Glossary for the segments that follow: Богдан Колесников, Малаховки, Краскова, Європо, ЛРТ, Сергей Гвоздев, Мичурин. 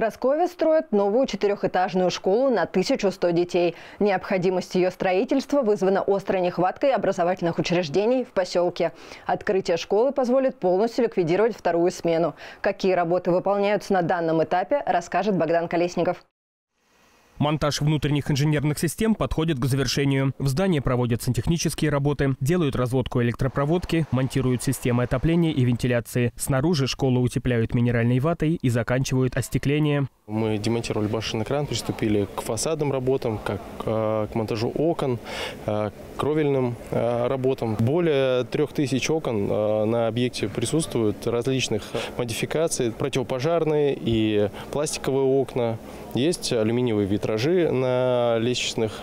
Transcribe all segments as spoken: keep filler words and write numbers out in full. Краскове строят новую четырехэтажную школу на тысячу сто детей. Необходимость ее строительства вызвана острой нехваткой образовательных учреждений в поселке. Открытие школы позволит полностью ликвидировать вторую смену. Какие работы выполняются на данном этапе, расскажет Богдан Колесников. Монтаж внутренних инженерных систем подходит к завершению. В здании проводятся технические работы, делают разводку электропроводки, монтируют системы отопления и вентиляции. Снаружи школу утепляют минеральной ватой и заканчивают остекление. Мы демонтировали башенный кран, приступили к фасадным работам, как к монтажу окон, к кровельным работам. Более трех тысяч окон на объекте присутствуют различных модификаций. Противопожарные и пластиковые окна. Есть алюминиевые витражи на лестничных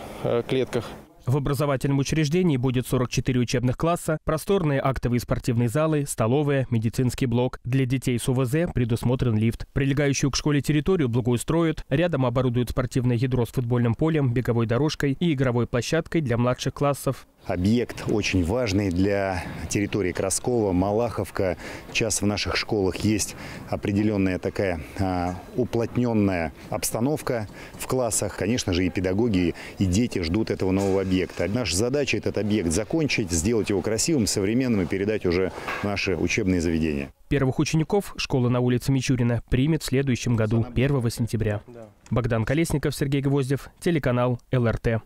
клетках. В образовательном учреждении будет сорок четыре учебных класса, просторные актовые спортивные залы, столовая, медицинский блок. Для детей с УВЗ предусмотрен лифт. Прилегающую к школе территорию благоустроят. Рядом оборудуют спортивное ядро с футбольным полем, беговой дорожкой и игровой площадкой для младших классов. Объект очень важный для территории Краскова, Малаховка. Сейчас в наших школах есть определенная такая а, уплотненная обстановка в классах. Конечно же, и педагоги, и дети ждут этого нового объекта. Наша задача — этот объект закончить, сделать его красивым, современным и передать уже в наши учебные заведения. Первых учеников школа на улице Мичурина примет в следующем году, первого сентября. Богдан Колесников, Сергей Гвоздев, телеканал ЛРТ.